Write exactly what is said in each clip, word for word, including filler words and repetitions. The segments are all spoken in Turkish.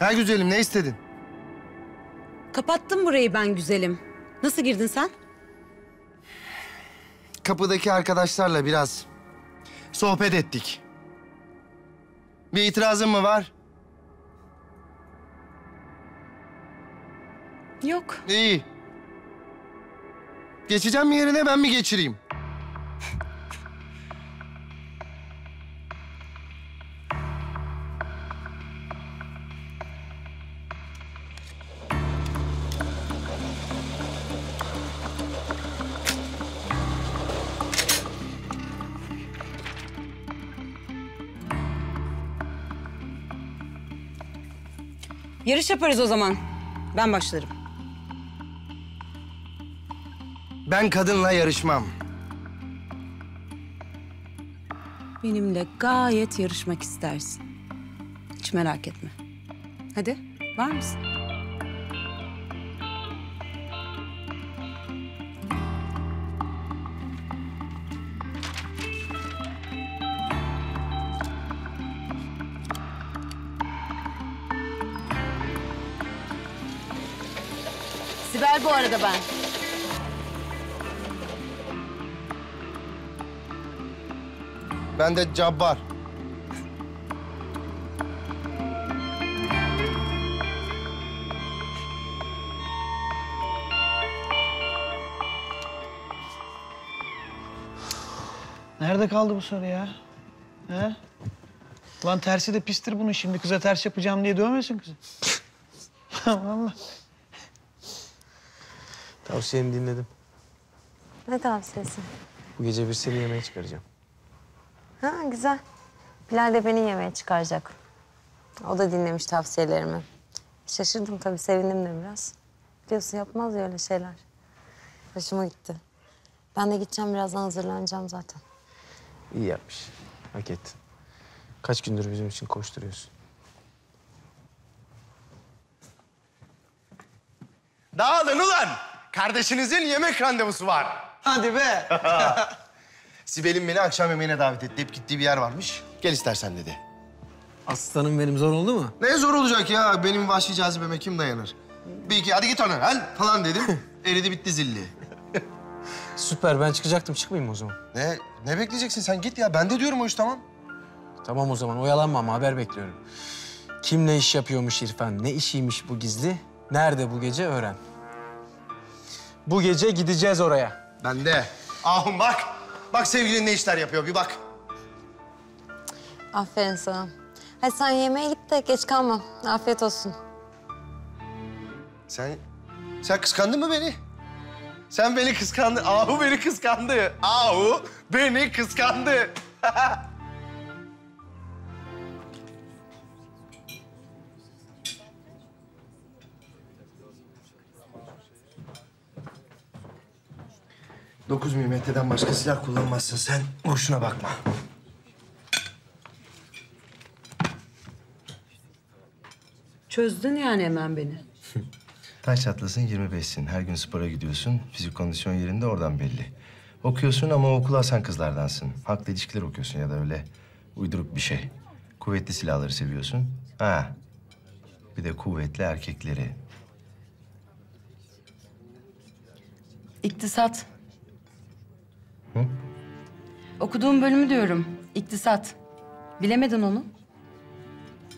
Ha güzelim, ne istedin? Kapattım burayı ben güzelim. Nasıl girdin sen? Kapıdaki arkadaşlarla biraz sohbet ettik. Bir itirazın mı var? Yok. İyi. Geçeceğim mi yerine, ben mi geçireyim? Yarış yaparız o zaman. Ben başlarım. Ben kadınla yarışmam. Benimle gayet yarışmak istersin. Hiç merak etme. Hadi, var mısın? Sibel bu arada ben. Ben de Cabbar. Nerede kaldı bu sarı ya? He? Lan tersi de pistir bunun, şimdi kıza ters yapacağım diye dövmesin kızı. Vallahi. Tavsiyeni dinledim. Ne tavsiyesi? Bu gece bir seni yemeğe çıkaracağım. Ha güzel. Bilal de beni yemeğe çıkaracak. O da dinlemiş tavsiyelerimi. Şaşırdım tabii, sevindim de biraz. Biliyorsun yapmaz ya öyle şeyler. Hoşuma gitti. Ben de gideceğim, birazdan hazırlanacağım zaten. İyi yapmış. Hak ettin. Kaç gündür bizim için koşturuyorsun. Dağılın ulan! Kardeşinizin yemek randevusu var. Hadi be. Sibel'in beni akşam yemeğine davet etti. Hep gittiği bir yer varmış. Gel istersen dedi. Aslanım benim, zor oldu mu? Ne zor olacak ya? Benim vahşi cazibeme kim dayanır? Bir iki hadi git ona al falan dedim. Eridi bitti zilli. Süper, ben çıkacaktım. Çıkmayayım o zaman. Ne? Ne bekleyeceksin sen? Git ya. Ben de diyorum o iş tamam. Tamam o zaman. Oyalanma ama, haber bekliyorum. Kimle iş yapıyormuş İrfan? Ne işiymiş bu gizli? Nerede bu gece? Öğren. Bu gece gideceğiz oraya. Ben de. Ahum bak. Bak sevgilin ne işler yapıyor, bir bak. Aferin sana. Hadi sen yemeğe git de geç kalma. Afiyet olsun. Sen... Sen kıskandın mı beni? Sen beni kıskandın. Ahu beni kıskandı. Ahu beni kıskandı. Dokuz milimetreden başka silah kullanmazsın sen. Boşuna bakma. Çözdün yani hemen beni. Taş atlasın yirmi beşsin. Her gün spora gidiyorsun. Fizik kondisyon yerinde, oradan belli. Okuyorsun ama okula asan kızlardansın. Halkla ilişkiler okuyorsun ya da öyle uyduruk bir şey. Kuvvetli silahları seviyorsun. Ha. Bir de kuvvetli erkekleri. İktisat. Hı? Okuduğum bölümü diyorum. İktisat. Bilemedin onu.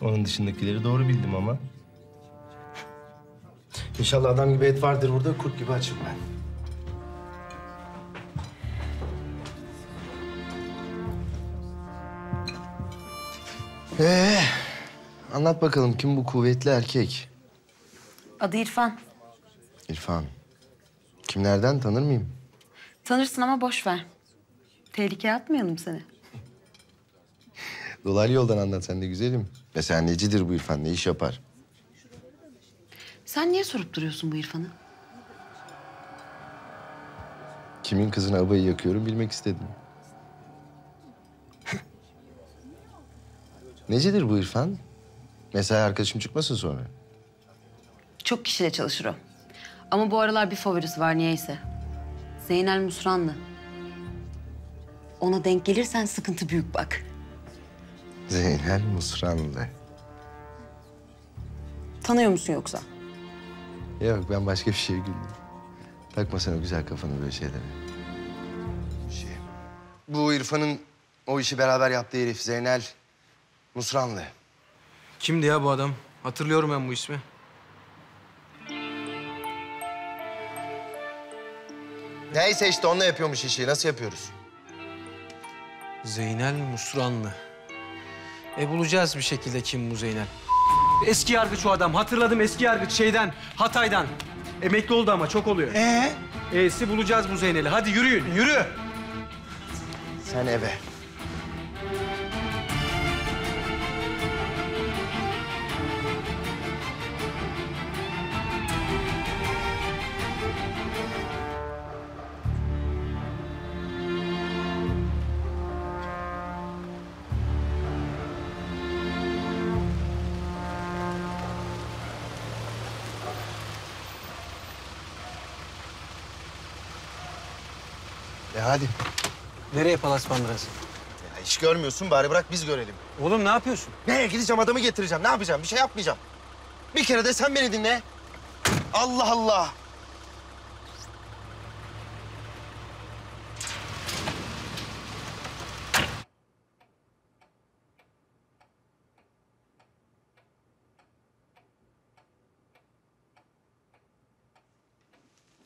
Onun dışındakileri doğru bildim ama. İnşallah adam gibi et vardır burada, kurt gibi açım ben. Ee, anlat bakalım, kim bu kuvvetli erkek? Adı İrfan. İrfan. Kimlerden, tanır mıyım? Tanırsın ama boş ver. Tehlikeye atmayalım seni. Dolaylı yoldan anlat sen de güzelim. Mesela necidir bu İrfan, ne iş yapar? Sen niye sorup duruyorsun bu İrfan'ı? Kimin kızına abayı yakıyorum bilmek istedim. Necidir bu İrfan? Mesela arkadaşım çıkmasın sonra. Çok kişiyle çalışır o. Ama bu aralar bir favorisi var niyeyse. Zeynel Musranlı. Ona denk gelirsen sıkıntı büyük bak. Zeynel Musranlı. Tanıyor musun yoksa? Yok, ben başka bir şeye güldüm. Takma sen o güzel kafanı böyle şeylere. Şey, bu İrfan'ın o işi beraber yaptığı herif Zeynel Musranlı. Kimdi ya bu adam? Hatırlıyorum ben bu ismi. Neyse işte onunla yapıyormuş işi. Nasıl yapıyoruz? Zeynel Musranlı. E bulacağız bir şekilde kim bu Zeynel. Eski yargıç o adam. Hatırladım, eski yargıç şeyden, Hatay'dan. Emekli oldu ama çok oluyor. Ee? E'si bulacağız bu Zeynel'i. Hadi yürüyün, yürü. Sen eve. Hadi. Nereye Palas Pandırası? Ya iş görmüyorsun, bari bırak biz görelim. Oğlum ne yapıyorsun? Nereye gideceğim, adamı getireceğim. Ne yapacağım? Bir şey yapmayacağım. Bir kere de sen beni dinle. Allah Allah!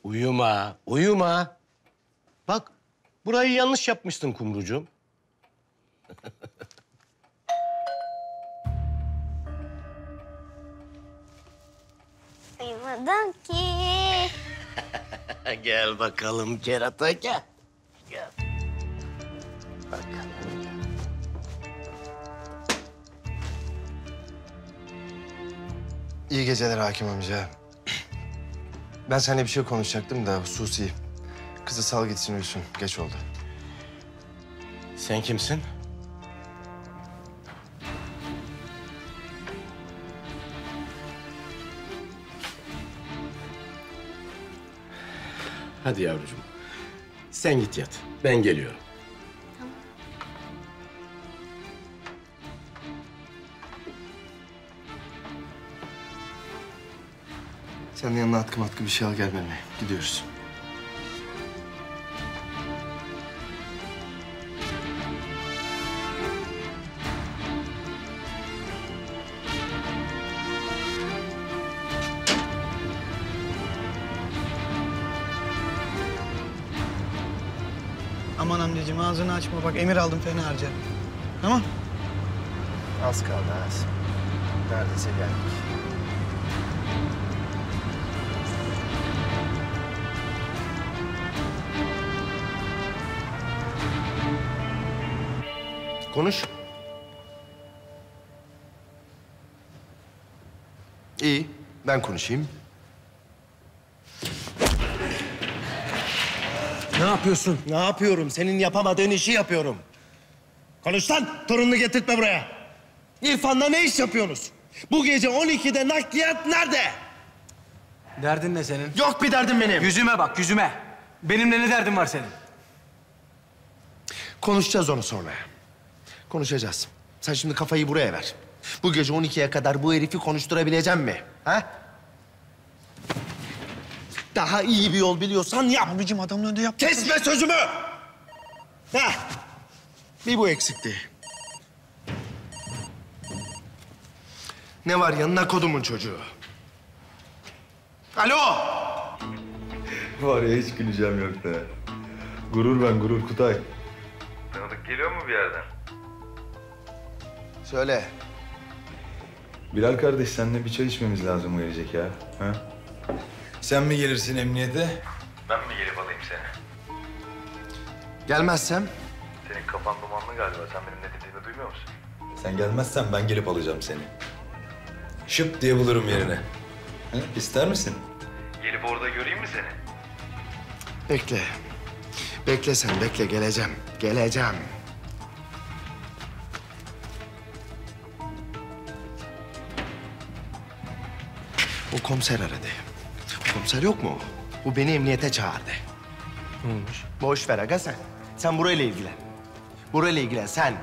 Uyuma, uyuma. Bak. Burayı yanlış yapmışsın kumrucuğum. Uyumadım ki. Gel bakalım kerata, gel. Gel. Bak. İyi geceler hakim amca. Ben seninle bir şey konuşacaktım da hususi. Kızı sal gitsin uyusun. Geç oldu. Sen kimsin? Hadi yavrucuğum. Sen git yat. Ben geliyorum. Tamam. Sen de yanına atkı matkı bir şey al gel benimle. Gidiyoruz. Ağzını açma bak, emir aldım fena harcarım. Tamam? Az kaldı az. Neredeyse geldik. Konuş. İyi, ben konuşayım. Ne yapıyorsun? Ne yapıyorum? Senin yapamadığın işi yapıyorum. Konuş lan! Torununu getirtme buraya. İrfan'la ne iş yapıyorsunuz? Bu gece on ikide nakliyat nerede? Derdin ne senin? Yok bir derdim benim. Yüzüme bak, yüzüme. Benimle ne derdin var senin? Konuşacağız onu sonra. Konuşacağız. Sen şimdi kafayı buraya ver. Bu gece on ikiye kadar bu herifi konuşturabileceğim mi? Ha? Daha iyi bir yol biliyorsan yap. Abicim adamın önünde yap. Kesme sözümü! Ha, bir bu eksikti. Ne var yanına kodumun çocuğu? Alo! Var ya hiç güleceğim yok da. Gurur ben, Gurur Kutay. Tanıdık geliyor mu bir yerden? Söyle. Bilal kardeş, seninle bir çay içmemiz lazım bu gelecek ya. Ha? Sen mi gelirsin emniyete? Ben mi gelip alayım seni? Gelmezsem? Senin kafan dumanlı galiba. Sen benim ne dediğimi duymuyor musun? Sen gelmezsen ben gelip alacağım seni. Şıp diye bulurum yerine. Ha, ister misin? Gelip orada göreyim mi seni? Bekle. Bekle sen, bekle. Geleceğim. Geleceğim. O komiser aradı. Komiser yok mu? Bu beni emniyete çağırdı. Ne olmuş? Boş ver aga sen. Sen burayla ilgilen. Burayla ilgilen sen.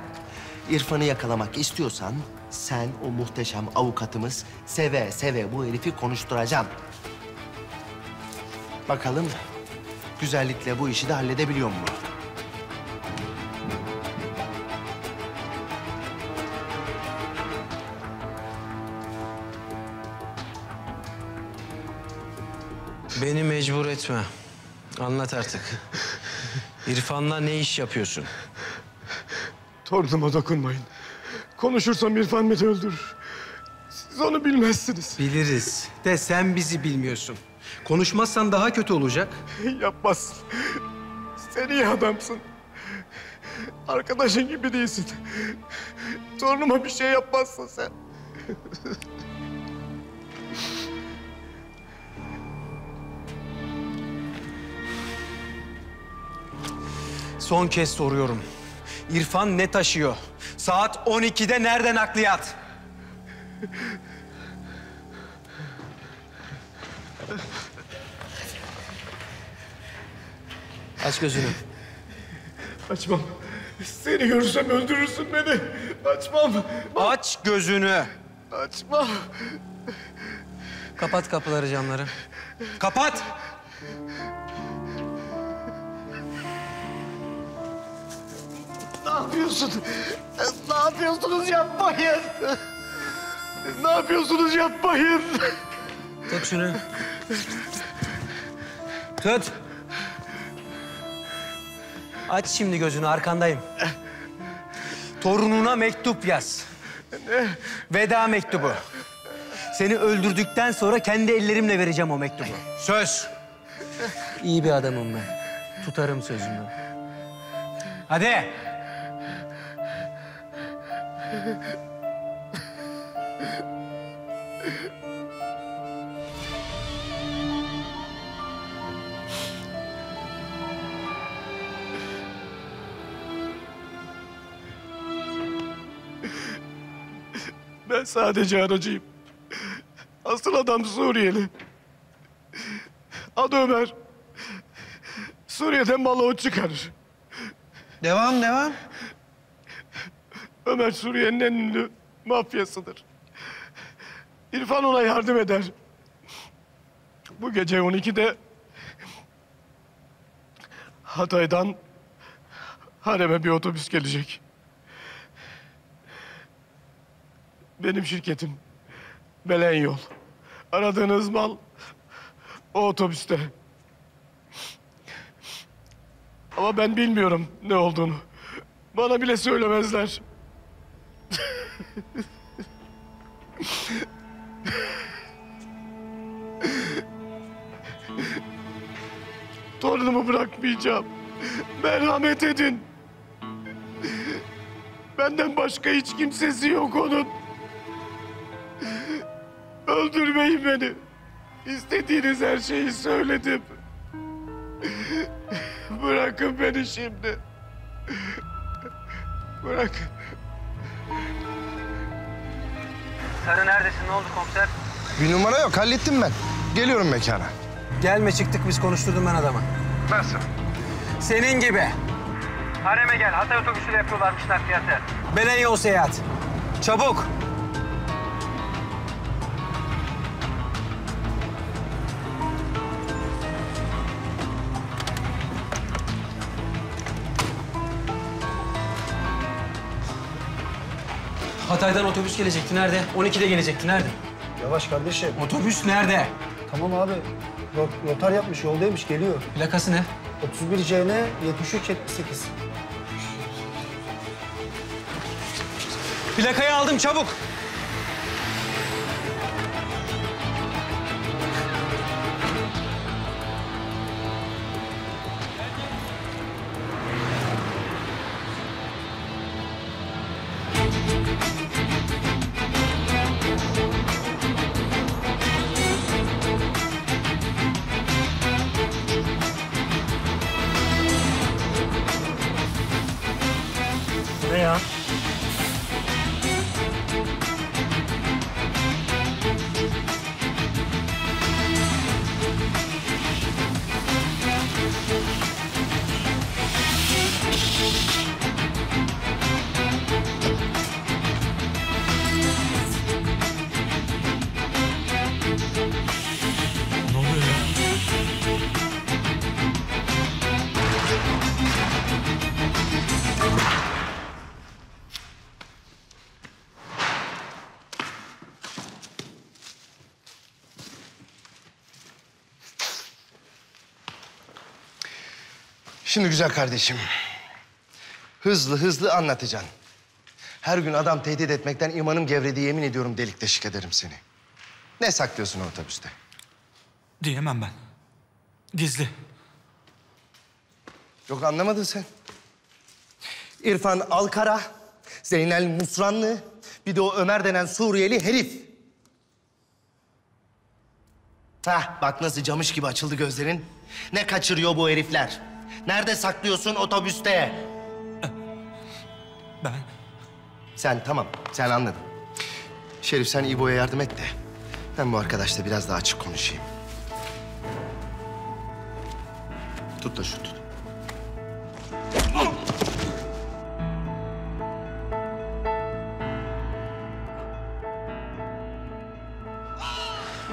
İrfan'ı yakalamak istiyorsan sen o muhteşem avukatımız seve seve bu herifi konuşturacağım. Bakalım güzellikle bu işi de halledebiliyor mu? Beni mecbur etme. Anlat artık. İrfan'la ne iş yapıyorsun? Torunuma dokunmayın. Konuşursam İrfan beni öldürür. Siz onu bilmezsiniz. Biliriz. De sen bizi bilmiyorsun. Konuşmazsan daha kötü olacak. Yapmazsın. Sen iyi adamsın. Arkadaşın gibi değilsin. Torunuma bir şey yapmazsın sen. Son kez soruyorum. İrfan ne taşıyor? Saat on ikide nerede nakliyat? Aç gözünü. Açmam. Seni görürsem öldürürsün beni. Açmam. Aç gözünü. Açmam. Kapat kapıları, camları. Kapat! Ne yapıyorsun? Ne yapıyorsunuz? Yapmayın. Ne yapıyorsunuz? Yapmayın. Tut şunu. Tut. Aç şimdi gözünü, arkandayım. Torununa mektup yaz. Ne? Veda mektubu. Seni öldürdükten sonra kendi ellerimle vereceğim o mektubu. Söz. İyi bir adamım ben. Tutarım sözümü. Hadi. Ben sadece aracıyım. Asıl adam Suriyeli. Adı Ömer. Suriye'den malı o çıkarır. Devam, devam. Ömer Suriye'nin en ünlü mafyasıdır. İrfan ona yardım eder. Bu gece on ikide Hatay'dan hareme bir otobüs gelecek. Benim şirketim Belen Yol. Aradığınız mal o otobüste. Ama ben bilmiyorum ne olduğunu. Bana bile söylemezler. Torunumu bırakmayacağım. Merhamet edin. Benden başka hiç kimsesi yok onun. Öldürmeyin beni. İstediğiniz her şeyi söyledim. Bırakın beni şimdi. Bırakın. Sarı neredesin? Ne oldu komiser? Bir numara yok. Hallettim ben. Geliyorum mekana. Gelme, çıktık biz, konuşturdum ben adama. Nasıl? Senin gibi. Hareme gel. Hatay otobüsüyle yapıyorlarmış nakliyatı. Belen Yol seyahat. Çabuk. Hatay'dan otobüs gelecekti. Nerede? on ikide gelecekti. Nerede? Yavaş kardeşim. Otobüs nerede? Tamam abi. Rotar yapmış. Yoldaymış. Geliyor. Plakası ne? otuz bir C N yetmiş üç yetmiş sekiz. Plakayı aldım. Çabuk. Ne ya? Şimdi güzel kardeşim, hızlı hızlı anlatacaksın. Her gün adam tehdit etmekten imanım gevredi, yemin ediyorum delik deşik ederim seni. Ne saklıyorsun otobüste? Diyemem ben. Gizli. Yok, anlamadın sen. İrfan Alkara, Zeynel Musranlı, bir de o Ömer denen Suriyeli herif. Hah, bak nasıl camış gibi açıldı gözlerin. Ne kaçırıyor bu herifler? Nerede saklıyorsun otobüste? Ben... Sen tamam, sen anladın. Şerif, sen İbo'ya yardım et de ben bu arkadaşla biraz daha açık konuşayım. Tut da şunu tut.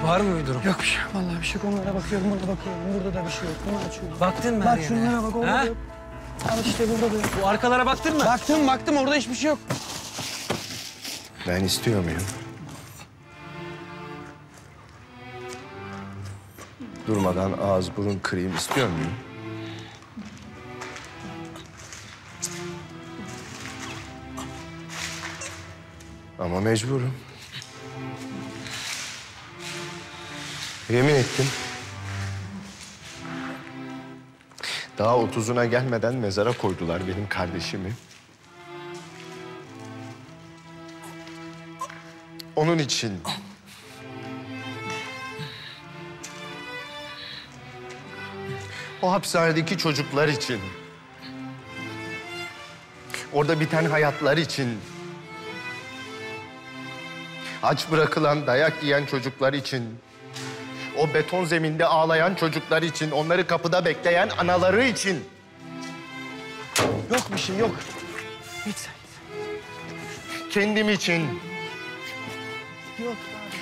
Var mı bir durum? Yok bir şey. Vallahi bir şey. Onlara bakıyorum, burada bakıyorum. Burada da bir şey yok. Bunu açıyorum. Baktın mı? Bak şunlara bak, orada yok. Evet işte burada da yok. Bu arkalara baktın mı? Baktım, baktım. Orada hiçbir şey yok. Ben istiyor muyum? Durmadan ağız burun kırayım istiyor muyum? Ama mecburum. Yemin ettim. Daha otuzuna gelmeden mezara koydular benim kardeşimi. Onun için... O hapishanedeki çocuklar için... Orada biten hayatlar için... Aç bırakılan, dayak yiyen çocuklar için... O beton zeminde ağlayan çocuklar için, onları kapıda bekleyen anaları için. Yok bir şey, yok. Git sen. Kendim için. Yok.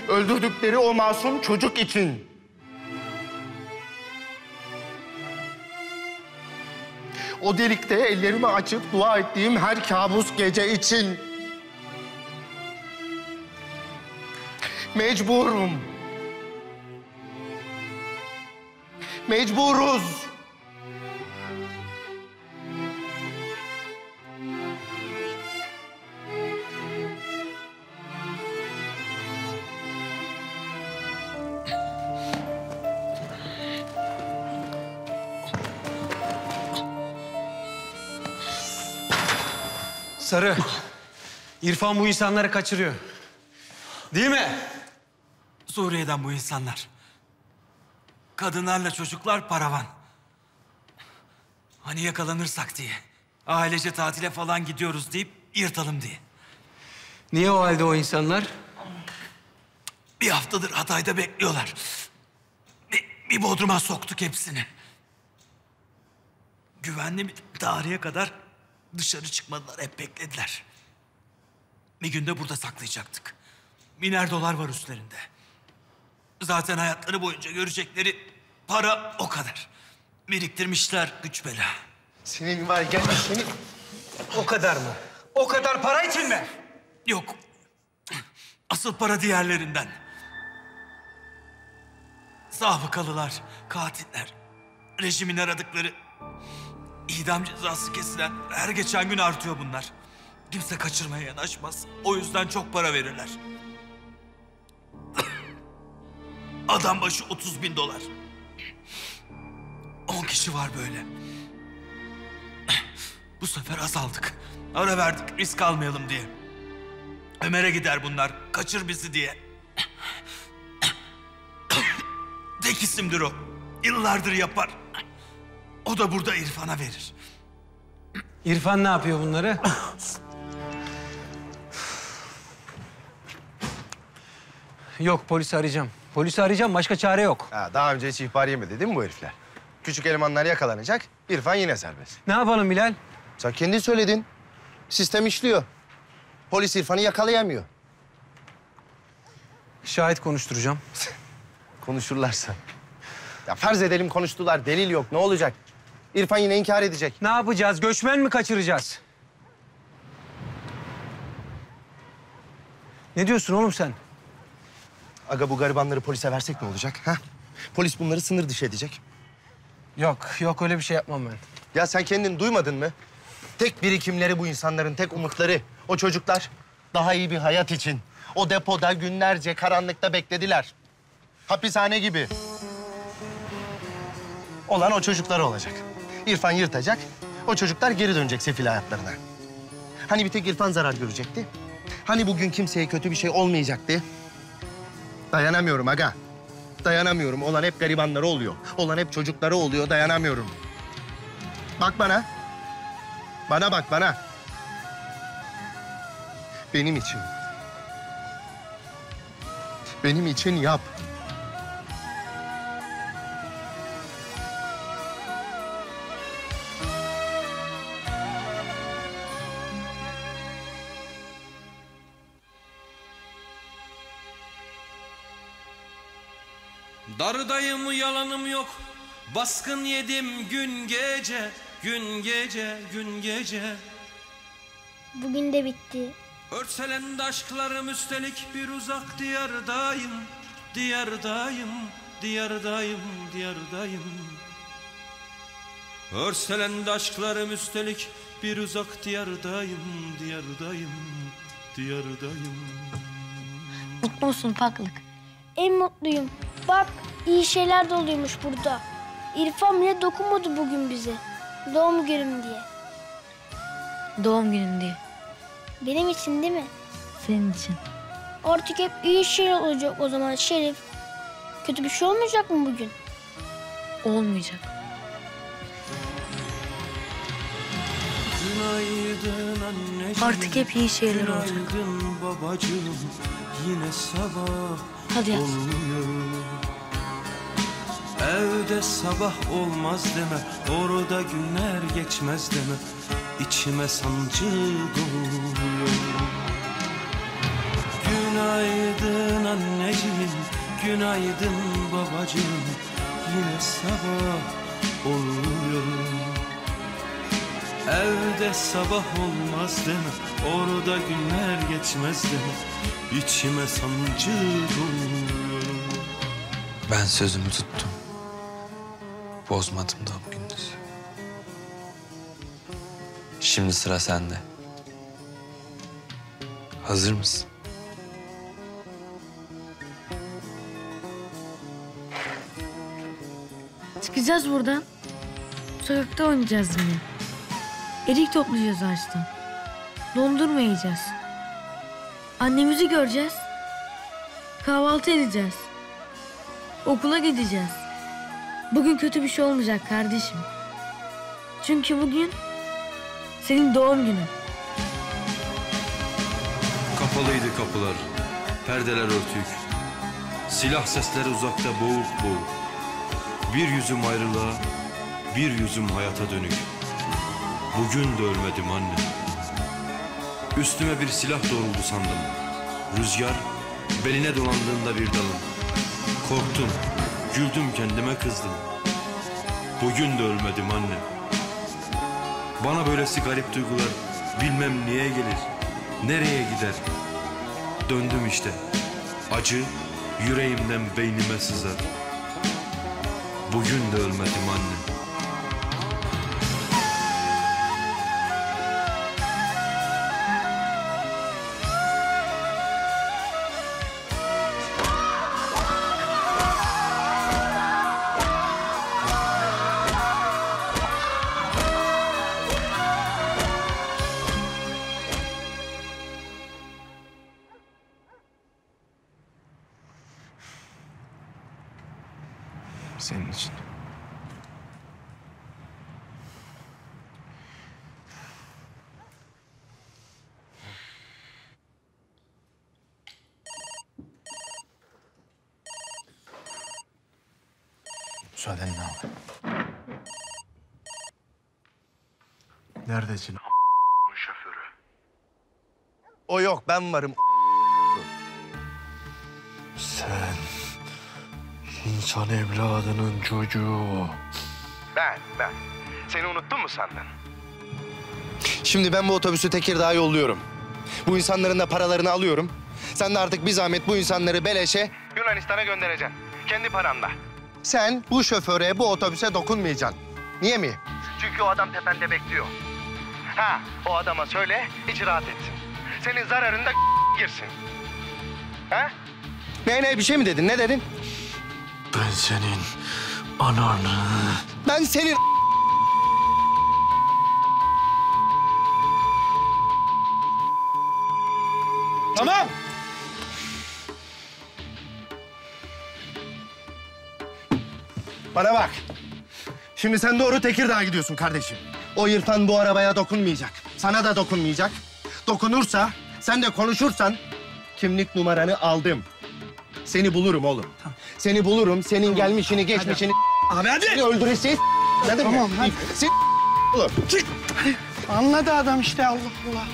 Öldürdükleri o masum çocuk için. O delikte ellerimi açıp dua ettiğim her kabus gece için. Mecburum. Mecburuz. Sarı, İrfan bu insanları kaçırıyor. Değil mi? Suriye'den bu insanlar. Kadınlarla çocuklar paravan. Hani yakalanırsak diye, ailece tatile falan gidiyoruz deyip yırtalım diye. Niye o halde o insanlar? Bir haftadır Hatay'da bekliyorlar. Bir, bir bodruma soktuk hepsini. Güvenli bir tarihe kadar dışarı çıkmadılar, hep beklediler. Bir günde burada saklayacaktık. Biner dolar var üstlerinde. Zaten hayatları boyunca görecekleri para o kadar. Biriktirmişler güç bela. Senin var gel senin. O kadar mı? O kadar para için mi? Yok. Asıl para diğerlerinden. Sabıkalılar, katiller, rejimin aradıkları... İdam cezası kesilen, her geçen gün artıyor bunlar. Kimse kaçırmaya yanaşmaz. O yüzden çok para verirler. Adam başı otuz bin dolar. On kişi var böyle. Bu sefer azaldık. Ara verdik risk almayalım diye. Ömer'e gider bunlar, kaçır bizi diye. Tek isimdir o. Yıllardır yapar. O da burada İrfan'a verir. İrfan ne yapıyor bunları? Yok, polisi arayacağım. Polisi arayacağım, başka çare yok. Ha, daha önce hiç ihbar yemedi değil mi bu herifler? Küçük elemanlar yakalanacak, İrfan yine serbest. Ne yapalım Bilal? Sen kendin söyledin. Sistem işliyor. Polis İrfan'ı yakalayamıyor. Şahit konuşturacağım. Konuşurlarsa. Ya farz edelim konuştular, delil yok. Ne olacak? İrfan yine inkar edecek. Ne yapacağız? Göçmen mi kaçıracağız? Ne diyorsun oğlum sen? Aga, bu garibanları polise versek ne olacak? Ha? Polis bunları sınır dışı edecek. Yok, yok öyle bir şey yapmam ben. Ya sen kendin duymadın mı? Tek birikimleri bu insanların, tek umutları. O çocuklar daha iyi bir hayat için o depoda günlerce karanlıkta beklediler. Hapishane gibi. Olan o çocuklar olacak. İrfan yırtacak, o çocuklar geri dönecek sefil hayatlarına. Hani bir tek İrfan zarar görecekti? Hani bugün kimseye kötü bir şey olmayacaktı? Dayanamıyorum aga. Dayanamıyorum. Olan hep garibanları oluyor. Olan hep çocukları oluyor. Dayanamıyorum. Bak bana. Bana bak bana. Benim için. Benim için yap. Dardayım, yalanım yok. Baskın yedim gün gece, gün gece, gün gece. Bugün de bitti. Örselendi aşklarım, üstelik bir uzak diyardayım. Diyardayım, diyardayım, diyardayım. Örselendi aşklarım, üstelik bir uzak diyardayım. Diyardayım, diyardayım. Mutlu musun Paklık? En mutluyum. Bak, iyi şeyler de oluyormuş burada. İrfan bile dokunmadı bugün bize. Doğum günüm diye. Doğum günüm diye. Benim için değil mi? Senin için. Artık hep iyi şeyler olacak o zaman Şerif. Kötü bir şey olmayacak mı bugün? Olmayacak. Artık hep iyi şeyler olacak. Babacığım, yine sabah. Hadi yat. Evde sabah olmaz deme, orada günler geçmez deme, içime sancı doluyor. Günaydın anneciğim, günaydın babacığım, yine sabah oluyor. Evde sabah olmaz deme, orada günler geçmez deme, içime sancı doluyor. Ben sözümü tuttum. Bozmadım doğum gündüz. Şimdi sıra sende. Hazır mısın? Çıkacağız buradan. Sokakta oynayacağız yine. Erik toplayacağız ağaçtan. Dondurma yiyeceğiz. Annemizi göreceğiz. Kahvaltı edeceğiz. Okula gideceğiz. Bugün kötü bir şey olmayacak kardeşim. Çünkü bugün senin doğum günün. Kapalıydı kapılar, perdeler örtük. Silah sesleri uzakta boğuk boğuk. Bir yüzüm ayrılığa, bir yüzüm hayata dönük. Bugün de ölmedim anne. Üstüme bir silah doğruldu sandım. Rüzgar beline dolandığında bir dalım. Korktum. Güldüm, kendime kızdım. Bugün de ölmedim anne. Bana böylesi garip duygular bilmem niye gelir, nereye gider. Döndüm işte. Acı yüreğimden beynime sızar. Bugün de ölmedim anne. Senin için. Müsaadenle alayım. Neredesin a**ın şoförü? O yok, ben varım. Sen... İnsan evladının çocuğu. Ben, ben. Seni unuttun mu sandın? Şimdi ben bu otobüsü Tekirdağ'a yolluyorum. Bu insanların da paralarını alıyorum. Sen de artık bir zahmet bu insanları beleşe Yunanistan'a göndereceksin. Kendi paranla. Sen bu şoföre, bu otobüse dokunmayacaksın. Niye mi? Çünkü o adam tepende bekliyor. Ha, o adama söyle, içi rahat etsin. Senin zararında girsin. Ha? Ne ne bir şey mi dedin, ne dedin? Ben senin ananı... Ben senin... Tamam. Bana bak. Şimdi sen doğru Tekirdağ'a gidiyorsun kardeşim. O İrfan bu arabaya dokunmayacak. Sana da dokunmayacak. Dokunursa, sen de konuşursan... Kimlik numaranı aldım. Seni bulurum oğlum. Tamam. Seni bulurum. Senin tamam. Gelmişini, geçmişini... Hadi. Abi hadi! Seni öldüreceğiz. Tamam hadi. Seni olur. Çık! Anladı adam işte, Allah Allah.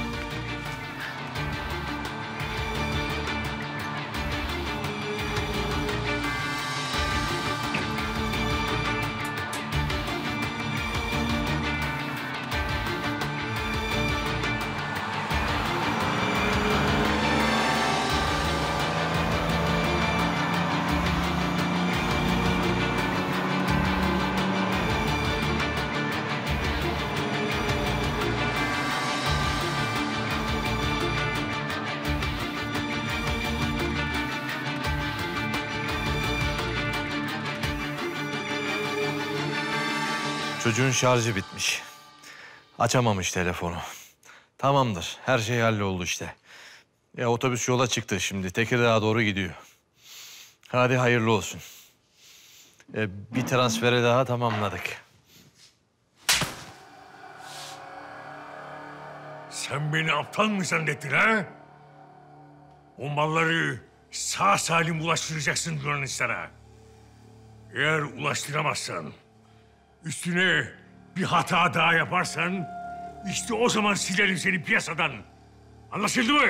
Çocuğun şarjı bitmiş. Açamamış telefonu. Tamamdır. Her şey halloldu işte. Ya otobüs yola çıktı şimdi. Tekirdağ'a doğru gidiyor. Hadi hayırlı olsun. Ee, bir transfere daha tamamladık. Sen beni aptal mı zannettin ha? O malları sağ salim ulaştıracaksın Yunanistan'a. Eğer ulaştıramazsan... Üstüne bir hata daha yaparsan, işte o zaman silerim seni piyasadan. Anlaşıldı mı?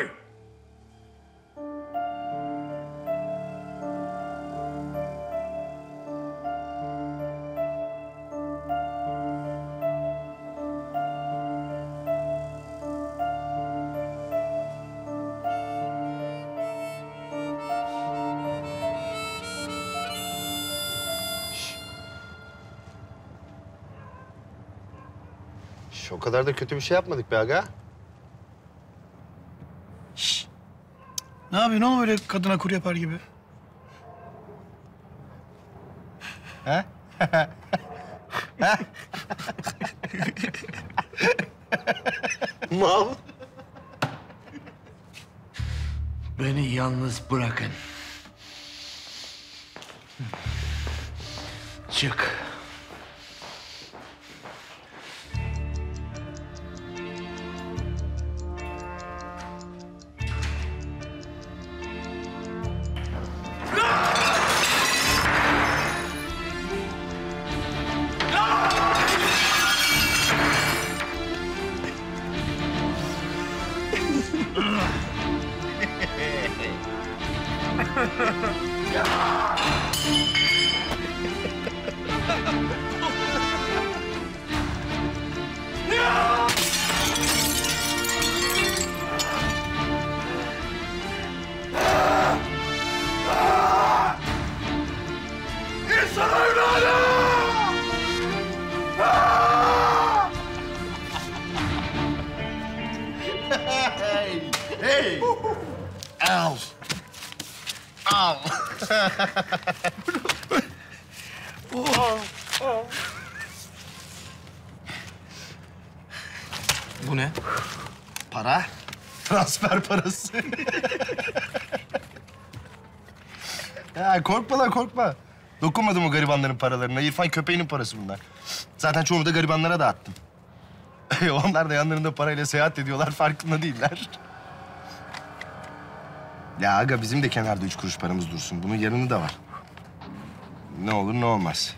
O kadar da kötü bir şey yapmadık be aga. Şişt. Ne yapıyorsun oğlum öyle kadına kur yapar gibi? Ha? Ha? Mal. Beni yalnız bırakın. Çık. Bu ne? Para. Transfer parası. Ya korkma lan korkma. Dokunmadım o garibanların paralarına. İrfan köpeğinin parası bunlar. Zaten çoğunu da garibanlara dağıttım. Onlar da yanlarında parayla seyahat ediyorlar. Farkında değiller. Ya aga bizim de kenarda üç kuruş paramız dursun. Bunun yarını da var. Ne olur ne olmaz.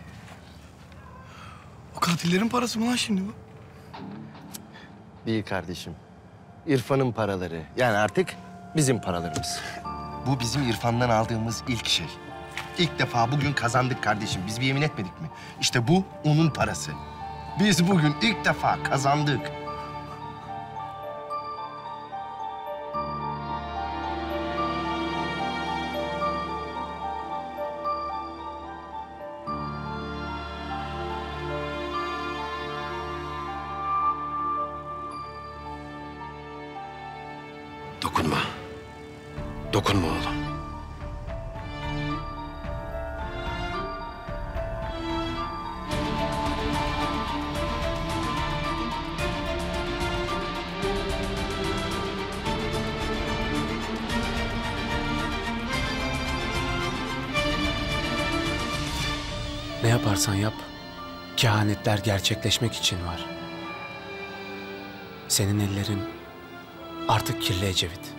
O katillerin parası mı lan şimdi bu? Değil kardeşim. İrfan'ın paraları. Yani artık bizim paralarımız. Bu bizim İrfan'dan aldığımız ilk şey. İlk defa bugün kazandık kardeşim. Biz bir yemin etmedik mi? İşte bu onun parası. Biz bugün ilk defa kazandık. Dokunma. Dokunma oğlum. Ne yaparsan yap, kehanetler gerçekleşmek için var. Senin ellerin artık kirli Ecevit.